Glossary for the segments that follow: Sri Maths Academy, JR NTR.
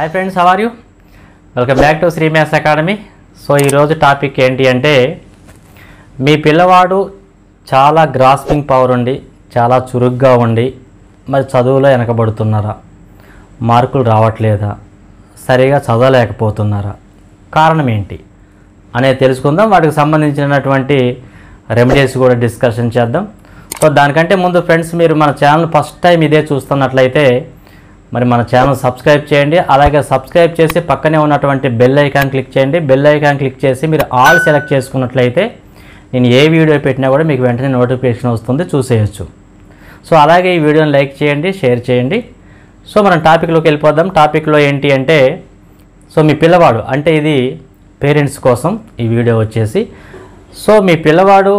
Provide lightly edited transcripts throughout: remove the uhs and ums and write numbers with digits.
Hi friends how are you welcome back to Shri maths academy so ई रोज topic ఏంటి అంటే మీ పిల్లవాడు చాలా గ్రాస్పింగ్ పవర్ ఉండి చాలా చురుగ్గా ఉండి మరి చదువులో వెనకబడుతున్నారా మార్కులు రావట్లేదా సరిగా చదవలేకపోతున్నారా కారణం ఏంటి అనే తెలుసుకుందాం వాటికి సంబంధించినటువంటి రెమెడీస్ కూడా డిస్కషన్ చేద్దాం సో దానికంటే ముందు ఫ్రెండ్స్ మీరు మన ఛానల్ ఫస్ట్ టైం ఇదే చూస్తున్నట్లయితే మరి మన ఛానల్ సబ్స్క్రైబ్ చేయండి అలాగే సబ్స్క్రైబ్ చేసి పక్కనే ఉన్నటువంటి బెల్ ఐకాన్ క్లిక్ చేయండి బెల్ ఐకాన్ క్లిక్ చేసి మీరు ఆల్ సెలెక్ట్ చేసుకున్నట్లయితే నేను ఏ వీడియో పెట్టినా కూడా మీకు వెంటనే నోటిఫికేషన్ వస్తుంది చూసేయచ్చు సో అలాగే ఈ వీడియోని లైక్ చేయండి షేర్ చేయండి సో మనం టాపిక్లోకి వెళ్ళిపోదాం టాపిక్లో ఏంటి అంటే సో మీ పిల్లవాడు అంటే ఇది పేరెంట్స్ కోసం ఈ వీడియో వచ్చేసి సో మీ పిల్లవాడు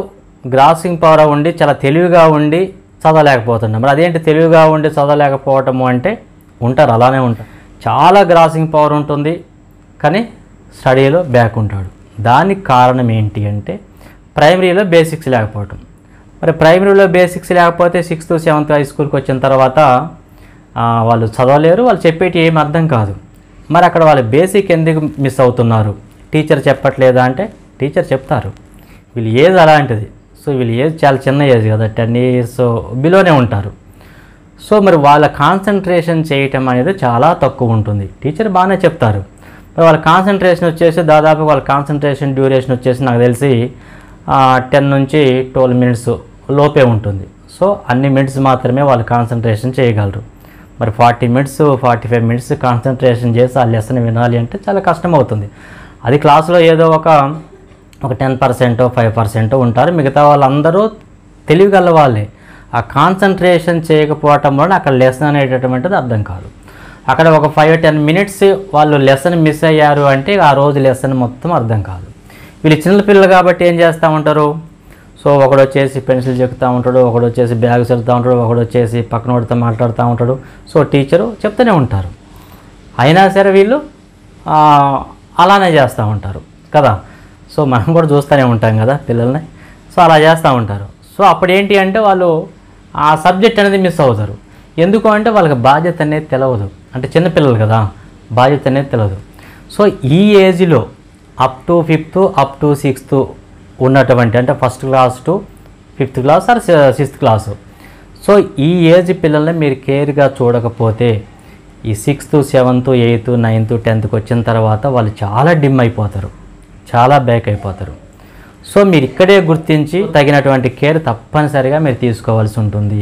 గ్రాస్పింగ్ పవర్ ఉండి చాలా తెలివిగా ఉండి చదవలేకపోతున్నాడు మరి అదేంటి తెలివిగా ఉండి చదవలేకపోవటము అంటే ఉంటారు అలానే ఉంటారు చాలా గ్రాస్పింగ్ పవర్ ఉంటుంది కానీ స్టడీలో బ్యాక్ ఉంటాడు దానికి కారణం ఏంటి అంటే ప్రైమరీలో బేసిక్స్ లేకపోవటం మరి ప్రైమరీలో బేసిక్స్ లేకపోతే సిక్స్త్ సెవెంత్ హై స్కూల్కి వచ్చిన తర్వాత వాళ్ళు చదవలేరు వాళ్ళు చెప్పేటి ఏం అర్థం కాదు మరి అక్కడ వాళ్ళు బేసిక్ ఎందుకు మిస్ అవుతున్నారు టీచర్ చెప్పట్లేదా అంటే టీచర్ చెప్తారు వీళ్ళ ఏజ్ అలాంటిది సో వీళ్ళ ఏజ్ చాలా చిన్న ఏజ్ కదా 10 years బిలోనే ఉంటారు సో మరి వాళ్ళ కాన్సన్ట్రేషన్ చేయటం అనేది చాలా తక్కువ ఉంటుంది టీచర్ బాగానే చెప్తారు మరి వాళ్ళ కాన్సన్ట్రేషన్ వచ్చేసి దాదాపు వాళ్ళ కాన్సన్ట్రేషన్ డ్యూరేషన్ వచ్చేసి నాకు తెలిసి 10 నుంచి 12 minutes లోపే ఉంటుంది సో అన్ని మినిట్స్ మాత్రమే వాళ్ళు కాన్సన్ట్రేషన్ చేయగలరు మరి 40 minutes 45 minutes కాన్సన్ట్రేషన్ చేసి ఆ లెసన్ వినాలి అంటే చాలా కష్టం అవుతుంది అది క్లాసులో ఏదో ఒక 10% 5% ఉంటారు మిగతా వాళ్ళందరూ తెలివిగల వాళ్ళే ఆ కాన్సన్ట్రేషన్ చేయకపోవటం వలన అక్కడ లెసన్ అనేటటువంటిది అర్థం కాదు అక్కడ ఒక 5-10 minutes వాళ్ళు లెసన్ మిస్ అయ్యారు అంటే ఆ రోజు లెసన్ మొత్తం అర్థం కాదు వీళ్ళు చిన్న పిల్లలు కాబట్టి ఏం చేస్తూ ఉంటారు సో ఒకడు వచ్చేసి పెన్సిల్ చెక్కుతూ ఉంటాడు ఒకడు వచ్చేసి బ్యాగ్ చెల్లుతూ ఉంటాడు ఒకడు వచ్చేసి పక్కన వాడితో మాట్లాడుతూ ఉంటాడు సో టీచరు చెప్తూనే ఉంటారు అయినా సరే వీళ్ళు అలానే చేస్తూ ఉంటారు కదా సో మనం కూడా చూస్తూనే ఉంటాం కదా పిల్లల్ని సో అలా చేస్తూ ఉంటారు సో అప్పుడు ఏంటి అంటే వాళ్ళు ఆ సబ్జెక్ట్ అనేది మిస్ అవుతారు ఎందుకు అంటే వాళ్ళకి బాధ్యత అనేది తెలియదు అంటే చిన్నపిల్లలు కదా బాధ్యత అనేది తెలియదు సో ఈ ఏజ్లో up to 5th up to 6th ఉన్నటువంటి అంటే first class to 5th class or 6th class so ఈ ఏజ్ పిల్లల్ని మీరు కేర్గా చూడకపోతే ఈ 6th 7th 8th 9th 10thకి వచ్చిన తర్వాత వాళ్ళు చాలా డిమ్ అయిపోతారు చాలా బ్యాక్ అయిపోతారు సో మీరు ఇక్కడే గుర్తించి తగినటువంటి కేర్ తప్పనిసరిగా మీరు తీసుకోవాల్సి ఉంటుంది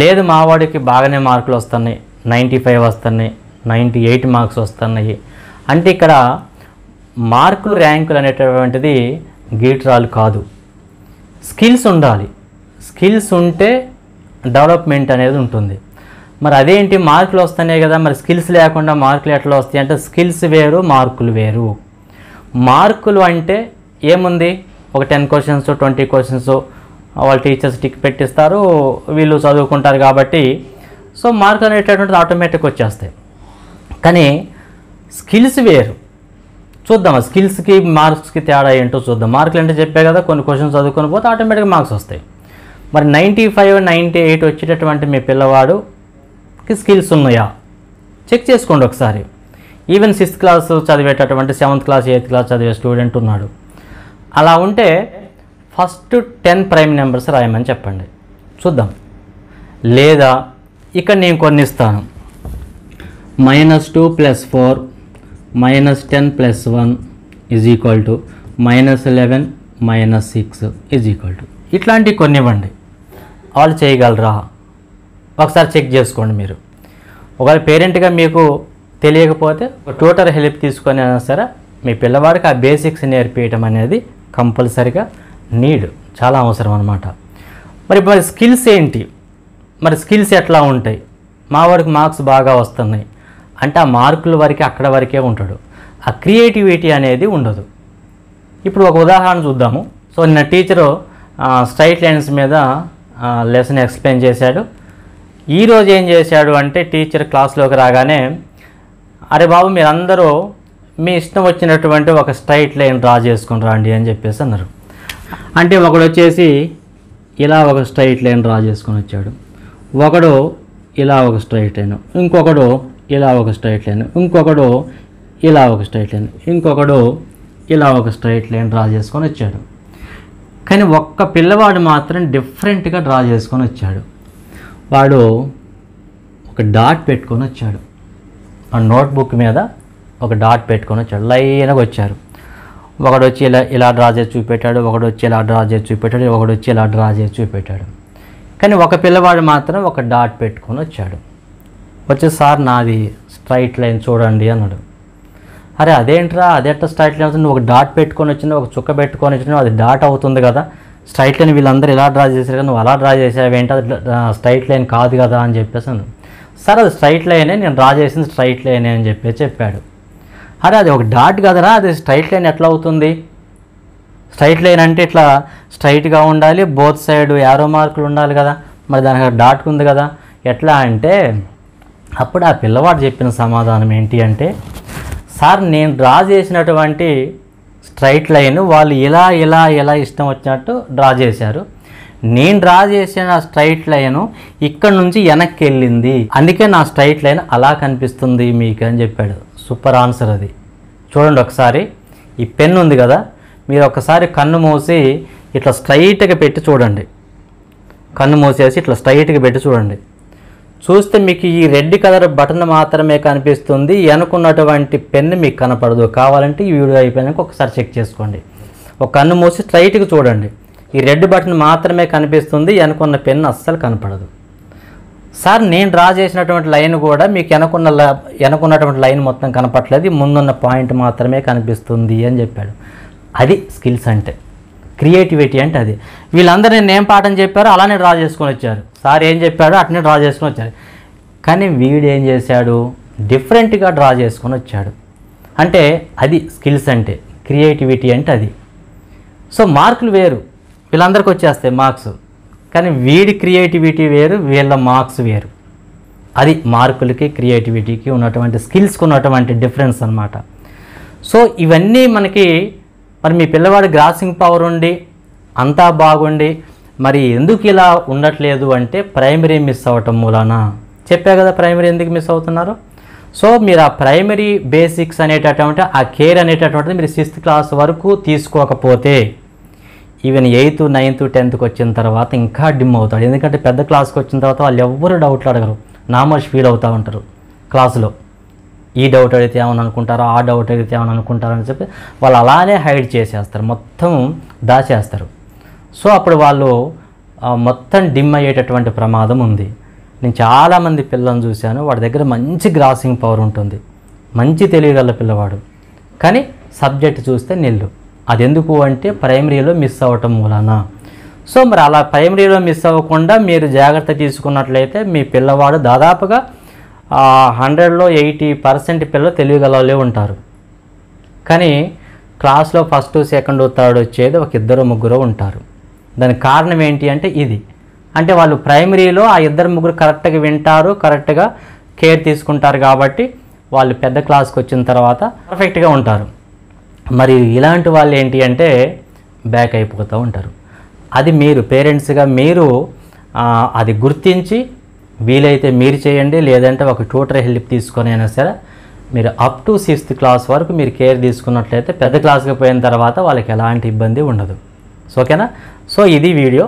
లేదు మా వాడికి బాగానే మార్కులు వస్తున్నాయి 95 వస్తున్నాయి 98 మార్క్స్ వస్తున్నాయి అంటే ఇక్కడ మార్కులు ర్యాంకులు అనేటటువంటిది గీట్రాలు కాదు స్కిల్స్ ఉండాలి స్కిల్స్ ఉంటే డెవలప్మెంట్ అనేది ఉంటుంది మరి అదేంటి మార్కులు వస్తున్నాయి కదా మరి స్కిల్స్ లేకుండా మార్కులు ఎట్లా వస్తాయి అంటే స్కిల్స్ వేరు మార్కులు వేరు మార్కులు అంటే ఏముంది ఒక 10 questions 20 questions వాళ్ళ టీచర్స్ టిక్ పెట్టిస్తారు వీళ్ళు చదువుకుంటారు కాబట్టి సో మార్కులు అనేటటువంటిది ఆటోమేటిక్గా వచ్చేస్తాయి కానీ స్కిల్స్ వేరు చూద్దాం ఆ స్కిల్స్కి మార్క్స్కి తేడా ఏంటో చూద్దాం మార్కులు అంటే చెప్పే కదా కొన్ని క్వశ్చన్స్ చదువుకొని పోతే ఆటోమేటిక్గా మార్క్స్ వస్తాయి మరి 95 98 వచ్చేటటువంటి మీ పిల్లవాడుకి స్కిల్స్ ఉన్నాయా చెక్ చేసుకోండి ఒకసారి ఈవెన్ 6th class చదివేటటువంటి 7th class 8th class చదివే స్టూడెంట్ ఉన్నాడు అలా ఉంటే ఫస్ట్ 10 prime numbers రాయమని చెప్పండి చూద్దాం లేదా ఇక్కడ నేను కొన్ని ఇస్తాను -2 + 4 - 10 + 1 = -11 - 6 ఇట్లాంటి కొన్ని ఇవ్వండి వాళ్ళు చేయగలరా ఒకసారి చెక్ చేసుకోండి మీరు ఒకవేళ పేరెంట్గా మీకు తెలియకపోతే ట్యూటర్ హెల్ప్ తీసుకొని అయినా సరే మీ పిల్లవాడికి ఆ బేసిక్స్ నేర్పించడం అనేది కంపల్సరిగా నీడ్ చాలా అవసరం అన్నమాట మరి మరి స్కిల్స్ ఏంటి మరి స్కిల్స్ ఎట్లా ఉంటాయి మా వాడికి మార్క్స్ బాగా వస్తున్నాయి అంటే ఆ మార్కుల వరకే అక్కడ వరకే ఉంటాడు ఆ క్రియేటివిటీ అనేది ఉండదు ఇప్పుడు ఒక ఉదాహరణ చూద్దాము సో నిన్న టీచరు స్ట్రైట్ లైన్స్ మీద లెసన్ ఎక్స్ప్లెయిన్ చేశాడు ఈరోజు ఏం చేశాడు అంటే టీచర్ క్లాస్లోకి రాగానే అరే బాబు మీరందరూ మీ ఇష్టం వచ్చినటువంటి ఒక స్ట్రైట్ లైన్ డ్రా చేసుకుని రండి అని చెప్పేసి అన్నారు అంటే ఒకడు వచ్చేసి ఇలా ఒక స్ట్రైట్ లైన్ డ్రా చేసుకొని వచ్చాడు ఒకడు ఇలా ఒక స్ట్రైట్ లైన్ ఇంకొకడు ఇలా ఒక స్ట్రెయిట్ లైన్, ఇంకొకడు ఇలా ఒక స్ట్రెయిట్ లైన్, ఇంకొకడు ఇలా ఒక స్ట్రెయిట్ లైన్ డ్రా చేసుకొని వచ్చాడు. కానీ ఒక్క పిల్లవాడు మాత్రం డిఫరెంట్గా డ్రా చేసుకొని వచ్చాడు. వాడు ఒక డాట్ పెట్టుకొని వచ్చాడు, ఆ నోట్బుక్ మీద ఒక డాట్ పెట్టుకొని వచ్చాడు, లైన్గా వచ్చారు. ఒకడు వచ్చి ఇలా ఇలా డ్రా చేసి చూపెట్టాడు, ఒకడు వచ్చి ఇలా డ్రా చేసి చూపెట్టాడు, ఒకడు వచ్చి ఇలా డ్రా చేసి చూపెట్టాడు. కానీ ఒక పిల్లవాడు మాత్రం ఒక డాట్ పెట్టుకొని వచ్చాడు. వచ్చే సార్ నాది స్ట్రైట్ లైన్ చూడండి అన్నాడు. అరే అదేంట్రా అదేంటా స్ట్రైట్ లైన్ అవుతుంది, నువ్వు ఒక డాట్ పెట్టుకొని వచ్చినావు, ఒక చుక్క పెట్టుకొని వచ్చినావు, అది డాట్ అవుతుంది కదా. స్ట్రైట్ లైన్ వీళ్ళందరూ ఇలా డ్రా చేశారు కదా, నువ్వు అలా డ్రా చేసావు ఏంటి, అది స్ట్రైట్ లైన్ కాదు కదా అని చెప్పేసి అన్నాడు. సార్ అది స్ట్రైట్ లైనే, నేను డ్రా చేసింది స్ట్రైట్ లైనే అని చెప్పేసి చెప్పాడు. అరే అది ఒక డాట్ కదరా, అది స్ట్రైట్ లైన్ ఎట్లా అవుతుంది, స్ట్రైట్ లైన్ అంటే ఇట్లా స్ట్రైట్గా ఉండాలి, బోత్ సైడ్ యారో మార్కులు ఉండాలి కదా, మరి దానికి డాట్ ఉంది కదా ఎట్లా అంటే, అప్పుడు ఆ పిల్లవాడు చెప్పిన సమాధానం ఏంటి అంటే, సార్ నేను డ్రా చేసినటువంటి స్ట్రైట్ లైన్ వాళ్ళు ఇలా ఇలా ఇలా ఇష్టం వచ్చినట్టు డ్రా చేశారు, నేను డ్రా చేసిన స్ట్రైట్ లైను ఇక్కడ నుంచి వెనక్కి వెళ్ళింది, అందుకే నా స్ట్రైట్ లైన్ అలా కనిపిస్తుంది మీకు అని చెప్పాడు. సూపర్ ఆన్సర్ అది. చూడండి ఒకసారి, ఈ పెన్ ఉంది కదా, మీరు ఒకసారి కన్ను మూసి ఇట్లా స్ట్రైట్గా పెట్టి చూడండి, కన్ను మూసేసి ఇట్లా స్ట్రైట్గా పెట్టి చూడండి, చూస్తే మీకు ఈ రెడ్ కలర్ బటన్ మాత్రమే కనిపిస్తుంది, వెనుకున్నటువంటి పెన్ మీకు కనపడదు. కావాలంటే ఈ వీడియో అయిపోయినాక ఒకసారి చెక్ చేసుకోండి, ఒక కన్ను మూసి స్ట్రైట్గా చూడండి, ఈ రెడ్ బటన్ మాత్రమే కనిపిస్తుంది, వెనుకున్న పెన్ అస్సలు కనపడదు. సార్ నేను డ్రా చేసినటువంటి లైన్ కూడా మీకు వెనుకున్నటువంటి లైన్ మొత్తం కనపడలేదు, ముందున్న పాయింట్ మాత్రమే కనిపిస్తుంది అని చెప్పాడు. అది స్కిల్స్ అంటే, క్రియేటివిటీ అంటే అది. వీళ్ళందరూ నేను ఏం పాఠం చెప్పారో అలానే డ్రా చేసుకొని వచ్చారు, సార్ ఏం చెప్పాడో అట్నే డ్రా చేసుకొని వచ్చారు. కానీ వీడు ఏం చేశాడు, డిఫరెంట్గా డ్రా చేసుకొని వచ్చాడు. అంటే అది స్కిల్స్ అంటే, క్రియేటివిటీ అంటే అది. సో మార్కులు వేరు, వీళ్ళందరికీ వచ్చేస్తాయి మార్క్స్, కానీ వీడి క్రియేటివిటీ వేరు, వీళ్ళ మార్క్స్ వేరు. అది మార్కులకి క్రియేటివిటీకి ఉన్నటువంటి స్కిల్స్కి ఉన్నటువంటి డిఫరెన్స్ అన్నమాట. సో ఇవన్నీ మనకి, మరి మీ పిల్లవాడు గ్రాస్పింగ్ పవర్ ఉండి అంతా బాగుండి మరి ఎందుకు ఇలా ఉండట్లేదు అంటే ప్రైమరీ మిస్ అవ్వటం మూలాన. చెప్పా కదా ప్రైమరీ ఎందుకు మిస్ అవుతున్నారు. సో మీరు ఆ ప్రైమరీ బేసిక్స్ అనేటటువంటి ఆ కేర్ అనేటటువంటిది మీరు 6th క్లాస్ వరకు తీసుకోకపోతే ఈవెన్ 8th 9th 10thకి వచ్చిన తర్వాత ఇంకా డిమ్ అవుతాడు. ఎందుకంటే పెద్ద క్లాస్కి వచ్చిన తర్వాత వాళ్ళు ఎవ్వరూ డౌట్లు అడగరు, నామర్స్ ఫీల్ అవుతూ ఉంటారు క్లాసులో, ఈ డౌట్ అడిగితే ఏమని అనుకుంటారో, ఆ డౌట్ అడిగితే ఏమని అనుకుంటారో అని చెప్పి వాళ్ళు అలానే హైడ్ చేసేస్తారు, మొత్తం దాచేస్తారు. సో అప్పుడు వాళ్ళు మొత్తం డిమ్ అయ్యేటటువంటి ప్రమాదం ఉంది. నేను చాలామంది పిల్లలను చూశాను, వాడి దగ్గర మంచి గ్రాస్పింగ్ పవర్ ఉంటుంది, మంచి తెలియగల పిల్లవాడు, కానీ సబ్జెక్ట్ చూస్తే నిల్లు. అది ఎందుకు అంటే ప్రైమరీలో మిస్ అవ్వటం మూలాన. సో మరి అలా ప్రైమరీలో మిస్ అవ్వకుండా మీరు జాగ్రత్త తీసుకున్నట్లయితే మీ పిల్లవాడు దాదాపుగా 100లో 80% పిల్లలు తెలియగలలే ఉంటారు. కానీ క్లాస్లో 1st 2nd 3rd వచ్చేది ఒక 2 3 ఉంటారు. దానికి కారణం ఏంటి అంటే ఇది, అంటే వాళ్ళు ప్రైమరీలో ఆ 2 3 కరెక్ట్గా వింటారు, కరెక్ట్గా కేర్ తీసుకుంటారు, కాబట్టి వాళ్ళు పెద్ద క్లాస్కి వచ్చిన తర్వాత పర్ఫెక్ట్గా ఉంటారు. మరి ఇలాంటి వాళ్ళు ఏంటి అంటే బ్యాక్ అయిపోతూ ఉంటారు. అది మీరు పేరెంట్స్గా మీరు అది గుర్తించి వీలైతే మీరు చేయండి, లేదంటే ఒక ట్యూటర్ హెల్ప్ తీసుకొని అయినా సరే మీరు up to 6th క్లాస్ వరకు మీరు కేర్ తీసుకున్నట్లయితే పెద్ద క్లాస్కి పోయిన తర్వాత వాళ్ళకి ఎలాంటి ఇబ్బంది ఉండదు. సో ఓకేనా. సో ఇది వీడియో,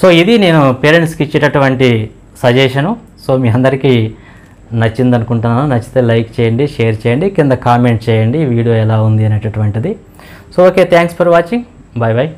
సో ఇది నేను పేరెంట్స్కి ఇచ్చేటటువంటి సజెషను. సో మీ అందరికీ నచ్చింది అనుకుంటున్నాను, నచ్చితే లైక్ చేయండి, షేర్ చేయండి, కింద కామెంట్ చేయండి వీడియో ఎలా ఉంది అనేటటువంటిది. So okay, thanks for watching, bye bye.